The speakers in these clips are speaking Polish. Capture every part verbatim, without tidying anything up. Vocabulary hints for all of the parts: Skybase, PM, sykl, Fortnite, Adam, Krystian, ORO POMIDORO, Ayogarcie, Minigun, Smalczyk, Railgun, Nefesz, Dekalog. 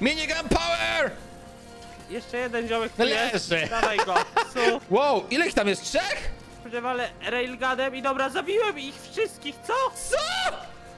Minigun power! Jeszcze jeden ziołek tu jest. Dawaj go. Su. Wow, ile ich tam jest? Trzech? Przewalę railgunem i dobra, zabiłem ich wszystkich, co? Co?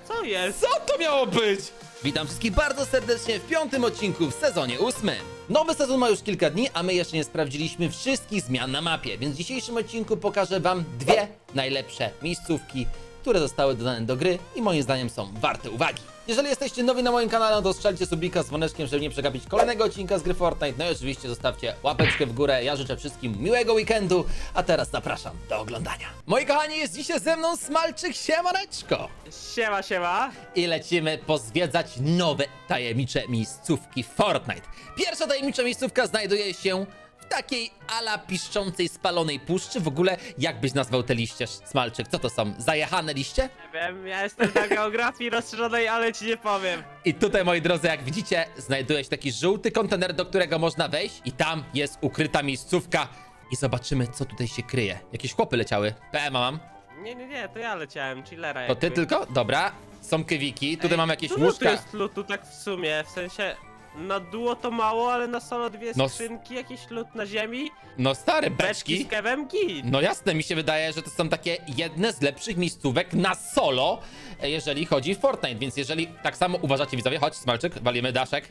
Co jest? Co to miało być? Witam wszystkich bardzo serdecznie w piątym odcinku w sezonie ósmym. Nowy sezon ma już kilka dni, a my jeszcze nie sprawdziliśmy wszystkich zmian na mapie, więc w dzisiejszym odcinku pokażę wam dwie najlepsze miejscówki, które zostały dodane do gry i moim zdaniem są warte uwagi. Jeżeli jesteście nowi na moim kanale, to strzelcie subika z dzwoneczkiem, żeby nie przegapić kolejnego odcinka z gry Fortnite. No i oczywiście zostawcie łapeczkę w górę. Ja życzę wszystkim miłego weekendu, a teraz zapraszam do oglądania. Moi kochani, jest dzisiaj ze mną Smalczyk, siemaneczko! Siema, siema! I lecimy pozwiedzać nowe tajemnicze miejscówki Fortnite. Pierwsza tajemnicza miejscówka znajduje się w takiej ala piszczącej, spalonej puszczy. W ogóle, jak byś nazwał te liście, Smalczyk? Co to są? Zajechane liście? Nie wiem, ja jestem na geografii rozszerzonej, ale ci nie powiem. I tutaj, moi drodzy, jak widzicie, znajduje się taki żółty kontener, do którego można wejść i tam jest ukryta miejscówka. I zobaczymy, co tutaj się kryje. Jakieś chłopy leciały. P M mam. Nie, nie, nie, to ja leciałem, chillera. To ty tylko? Dobra. Są kiewiki, tutaj mam jakieś łóżka. Tu jest lutu tak w sumie, w sensie... Na duo to mało, ale na solo dwie skrzynki, no, jakiś lód na ziemi. No stary, beczki. Beczki z kewem git. No jasne, mi się wydaje, że to są takie jedne z lepszych miejscówek na solo, jeżeli chodzi o Fortnite. Więc jeżeli tak samo uważacie, widzowie, chodź Smalczyk, walimy daszek.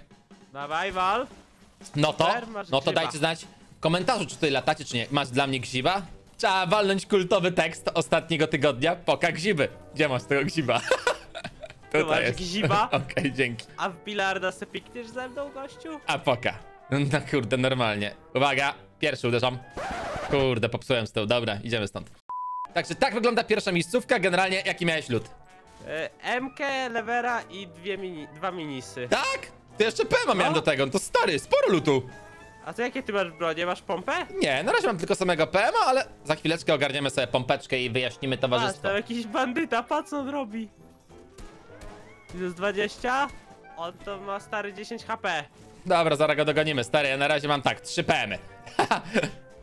Dawaj, wal. No to, no to dajcie znać w komentarzu, czy tutaj latacie, czy nie. Masz dla mnie gziba? Trzeba walnąć kultowy tekst ostatniego tygodnia. Poka gziby. Gdzie masz tego gziba? Tutaj tu masz jest gziba. Okej, okay, dzięki. A w bilarda se pikniesz ze mną, gościu? A poka. No kurde, normalnie. Uwaga, pierwszy uderzam. Kurde, popsułem z tyłu. Dobra, idziemy stąd. Także tak wygląda pierwsza miejscówka. Generalnie, jaki miałeś lód? Yy, M K, levera i dwie mini, dwa minisy. Tak? Ty jeszcze P M a miałem do tego. No to stary, sporo lutu. A to jakie ty masz bronie? Masz pompę? Nie, na razie mam tylko samego P M a, ale za chwileczkę ogarniemy sobie pompeczkę i wyjaśnimy towarzystwo. A, tam jakiś bandyta, patrz co on robi. Minus dwadzieścia? On to ma stary dziesięć H P. Dobra, zaraz go dogonimy, stary, ja na razie mam tak, trzy P M y.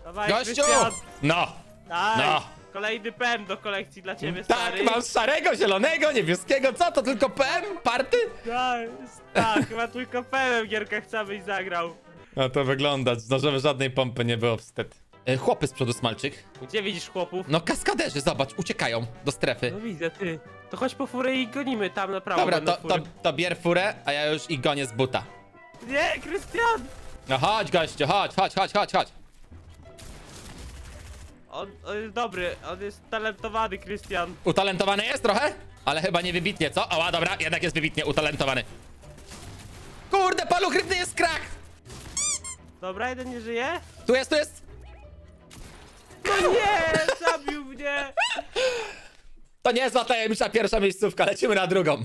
Dawaj, gościu! Krystian. No! Daj, no! Kolejny P M do kolekcji dla ciebie, stary. Tak, mam szarego, zielonego, niebieskiego, co to tylko P M? Party? Daj, tak, chyba tylko P M gierka chce, byś zagrał. No to wygląda, no żeby żadnej pompy nie było, wstyd. Chłopy z przodu, Smalczyk. Gdzie widzisz chłopów? No kaskaderzy, zobacz, uciekają do strefy. No widzę, ty. To chodź po furę i gonimy tam na prawo. Dobra, to, to, to bier furę, a ja już i gonię z buta. Nie, Krystian! No chodź, gościu, chodź, chodź, chodź, chodź, chodź. On, on jest dobry, on jest talentowany, Krystian. Utalentowany jest trochę? Ale chyba nie wybitnie, co? Oła, dobra, jednak jest wybitnie utalentowany. Kurde, palu krytny jest krak! Dobra, jeden nie żyje. Tu jest, tu jest! No nie, zabił mnie! To nie jest tajemnicza pierwsza miejscówka, lecimy na drugą.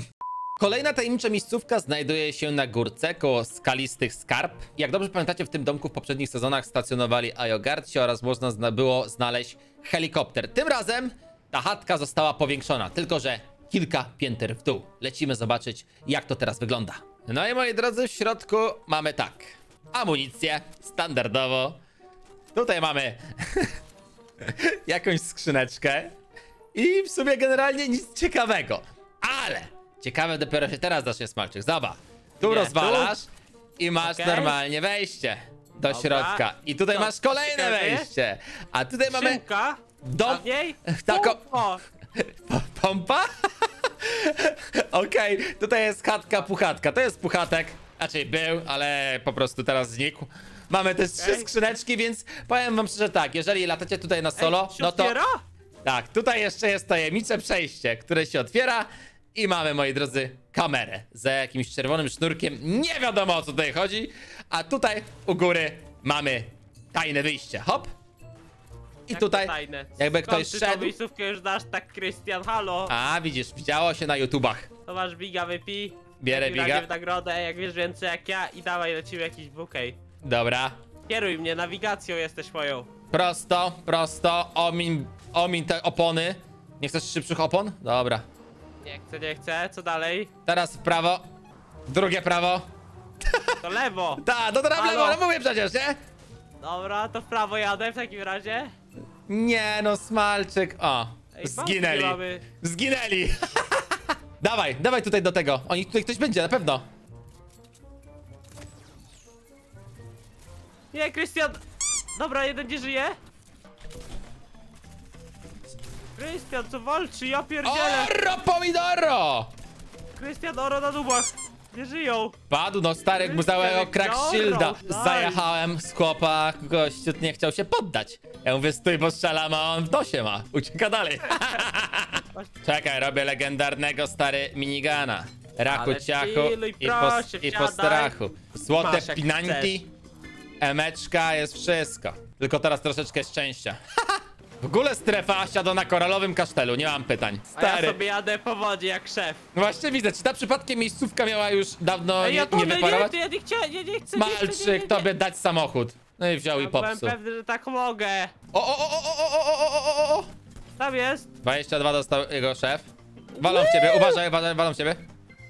Kolejna tajemnicza miejscówka znajduje się na górce, koło skalistych skarb. Jak dobrze pamiętacie, w tym domku w poprzednich sezonach stacjonowali Ayogarcie oraz można zna było znaleźć helikopter. Tym razem ta chatka została powiększona, tylko że kilka pięter w dół. Lecimy zobaczyć, jak to teraz wygląda. No i moi drodzy, w środku mamy tak. Amunicję, standardowo. Tutaj mamy jakąś skrzyneczkę. I w sumie generalnie nic ciekawego. Ale ciekawe dopiero się teraz zacznie, Smalczyk. Zobacz, tu nie, rozwalasz tu? I masz okay. Normalnie wejście do dobra. Środka. I tutaj no, masz kolejne wejście. A tutaj Szynka. Mamy dom... Taką... Pompa? Okej, okay. Tutaj jest chatka, puchatka. To jest puchatek. Raczej był, ale po prostu teraz znikł. Mamy też okay. Trzy skrzyneczki, więc powiem wam szczerze tak. Jeżeli latacie tutaj na solo, Ej, no to... Tak, tutaj jeszcze jest tajemnicze przejście, które się otwiera i mamy, moi drodzy, kamerę za jakimś czerwonym sznurkiem. Nie wiadomo, o co tutaj chodzi, a tutaj u góry mamy tajne wyjście. Hop! I tak tutaj, tajne. Jakby ktoś szedł... Skąd ty tą miejscówkę już dasz, tak, Krystian, halo? A, widzisz, widziało się na YouTubach. To masz biga, wypij. Bierę biga. W nagrodę, jak wiesz więcej jak ja i dawaj, lecimy jakiś bukej. Dobra. Kieruj mnie, nawigacją jesteś moją. Prosto, prosto, omin... Omin te opony. Nie chcesz szybszych opon? Dobra. Nie chcę, nie chcę. Co dalej? Teraz w prawo. Drugie prawo. To lewo. Tak, no to tam lewo, no mówię przecież, nie? Dobra, to w prawo jadę w takim razie. Nie no, Smalczyk. O, ej, zginęli. Zginęli. Dawaj, dawaj tutaj do tego. Oni tutaj ktoś będzie, na pewno. Nie, Krystian! Dobra, jeden nie żyje. Krystian, co walczy? Ja pierdzielę! Oro pomidoro! Krystian, oro na dubach. Nie żyją. Padł, no starek mu całego crack shielda. Zajechałem z chłopa, gościu nie chciał się poddać. Ja mówię, stój, bo strzelam, a on w nosie ma. Ucieka dalej. Czekaj, robię legendarnego, stary, minigana. Raku, ciaku i, proszę, i po strachu. Złote masz, pinanki, emeczka, jest wszystko. Tylko teraz troszeczkę szczęścia. W ogóle strefa siada na koralowym kasztelu, nie mam pytań. Stary. A ja sobie jadę po wodzie jak szef. Właśnie widzę, czy ta przypadkiem miejscówka miała już dawno nie, ja nie wyparować? Nie, ja nie chciałem, ja nie chcę. Smalczyk, tobie dać samochód. No i wziął ja i popsuł. Byłem pewny, że tak mogę. O, o, o, o, o, o, o, o, o. Tam jest. dwadzieścia dwa dostał jego szef. Walą w ciebie, uważaj, uważaj, walą w ciebie.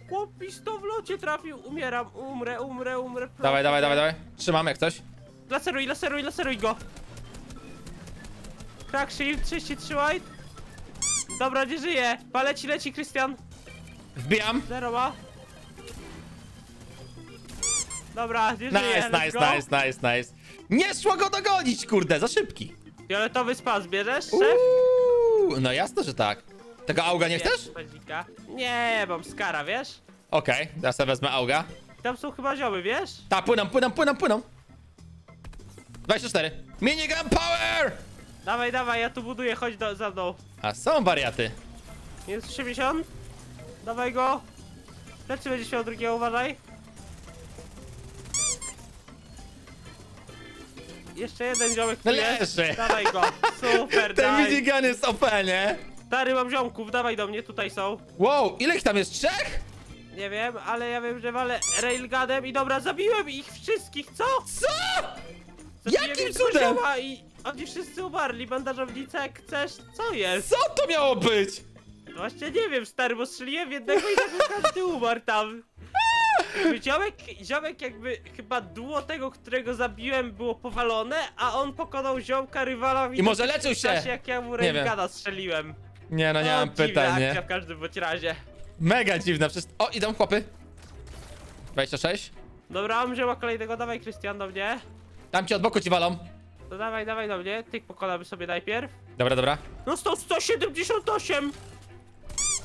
Chłopis to w locie trafił, umieram, umrę, umrę, umrę. Proszę. Dawaj, dawaj, dawaj, dawaj. Trzymam jak coś. Laseruj, laseruj, laseruj go. Crack shield, trzydzieści trzy white. Dobra, nie żyje. Pa, leci, leci, Krystian. Wbijam. Zero ma. Dobra, nie nice, żyje. Nice, nice, nice, nice, nice. Nie szło go dogonić, kurde, za szybki. Fioletowy spas bierzesz, szef? Uuu, no jasne, że tak. Tego auga nie chcesz? Padzika. Nie, mam skara, wiesz? Okej, okay, ja sobie wezmę auga. Tam są chyba ziomy, wiesz? Ta, płyną, płyną, płyną, płyną. dwadzieścia cztery. Minigun power! Dawaj, dawaj, ja tu buduję, chodź do, za mną. A są wariaty. Jest trzydzieści. Dawaj go. Lecz będziesz miał drugiego, uważaj. Jeszcze jeden ziomek tu jest. Dawaj go, super, ten daj. Ten minigun jest O P, nie? Stary, mam ziomków, dawaj do mnie, tutaj są. Wow, ile ich tam jest? Trzech? Nie wiem, ale ja wiem, że walę railgunem i dobra, zabiłem ich wszystkich, co? Co? Zabiłem jakim cudem? I oni wszyscy umarli, bandażownica, jak chcesz, co jest? Co to miało być? No właśnie nie wiem, stary, bo strzeliłem jednego i tak każdy umarł tam. Ziomek, ziomek jakby chyba duo tego, którego zabiłem, było powalone, a on pokonał ziomka rywala i, i może leczył się, czasie, jak ja mu railguna strzeliłem. Nie, no nie o, mam pytań, nie? Akcja w każdym bądź razie. Mega dziwna, wszystko. O, idą chłopy. dwadzieścia sześć. Dobra, mam zioma kolejnego, dawaj Krystian do mnie. Tam cię od boku ci walą. To dawaj, dawaj do mnie, tych pokonamy sobie najpierw. Dobra, dobra. No sto, sto siedemdziesiąt osiem.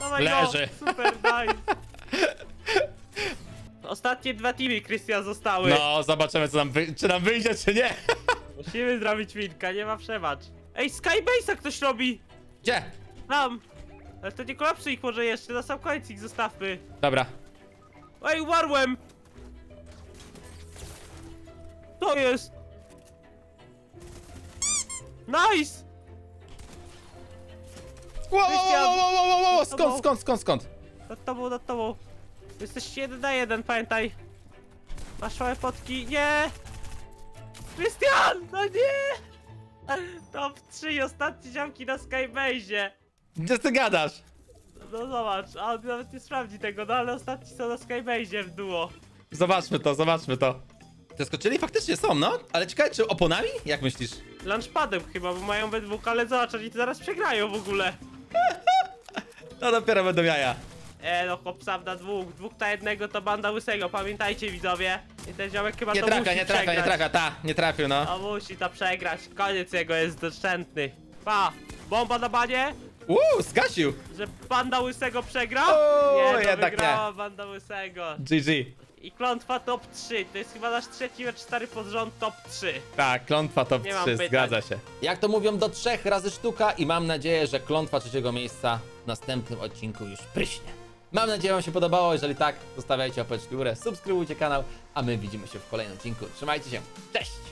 Dawaj, leży. No, super, daj. Ostatnie dwa teamy, Krystian, zostały. No, zobaczymy, co nam czy nam wyjdzie, czy nie. Musimy zrobić winka, nie ma przebacz. Ej, Skybase'a ktoś robi. Gdzie? Tam. Ale to nie kolapsuj ich może jeszcze, na sam koniec ich zostawmy. Dobra. Ej, umarłem. To jest. Nice. Wow, wow, wow, wow, wow, wow. Skąd, skąd, skąd, skąd? Nad tobą, nad tobą. Jesteś jeden na jeden, pamiętaj. Masz małe potki, nie! Krystian! No nie! Top trzy ostatnie ziomki na Skybase'ie. Gdzie ty gadasz? No zobacz, a on nawet nie sprawdzi tego, no ale ostatni są na Skybase'ie w duo. Zobaczmy to, zobaczmy to. Zaskoczyli? Faktycznie są, no. Ale ciekawe, czy oponami? Jak myślisz? Launchpadem chyba, bo mają we dwóch, ale zobacz, oni zaraz przegrają w ogóle. No dopiero będą jaja. E, no chłop sam na dwóch, dwóch na jednego to banda łysego, pamiętajcie widzowie. I ten ziomek chyba nie to trafia, musi nie trafia, przegrać. Nie trafia, nie trafia, ta, nie trafił no. No musi to przegrać, koniec jego jest doszczętny. Pa, bomba na banie. Uuu, zgasił. Że banda łysego przegrał? Uuu, nie, no wygrała nie. Banda łysego. G G. I klątwa top trzy, to jest chyba nasz trzeci lecz stary pod rząd top trzy. Tak, klątwa top nie trzy, zgadza się. Jak to mówią, do trzech razy sztuka i mam nadzieję, że klątwa trzeciego miejsca w następnym odcinku już pryśnie. Mam nadzieję, że wam się podobało. Jeżeli tak, zostawiajcie łapeczki w górę, subskrybujcie kanał, a my widzimy się w kolejnym odcinku. Trzymajcie się, cześć!